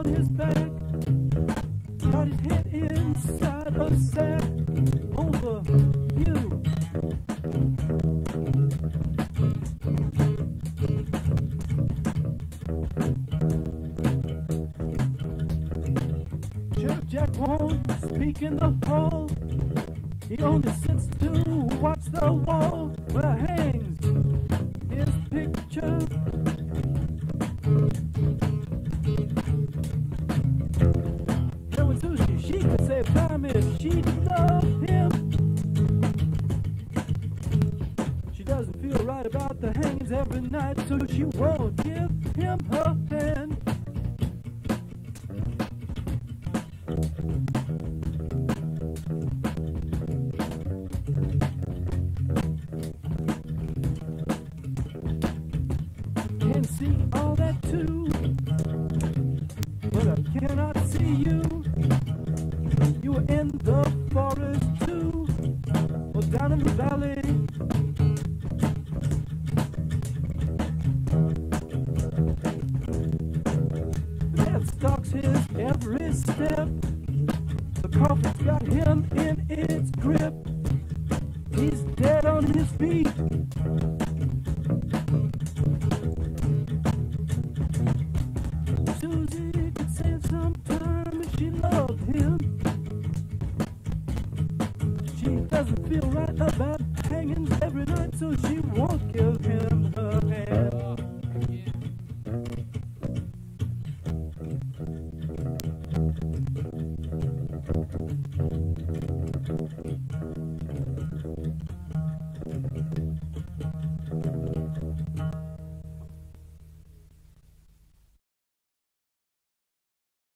on his back, got his head inside a sack. Over you. Sheriff Jack won't speak in the hall. He only sits to watch the wall where hangs his picture. There was Susie, she could save time if she loved him. She doesn't feel right about the hangings every night, so she won't give him her hand. See all that too, but I cannot see you. You were in the forest too, or down in the valley. The man stalks his every step. The coffin's got him in its grip. He's dead on his feet. Susie could save some time if she loved him. She doesn't feel right about hanging every night, so she won't give him her hand. Oh, yeah.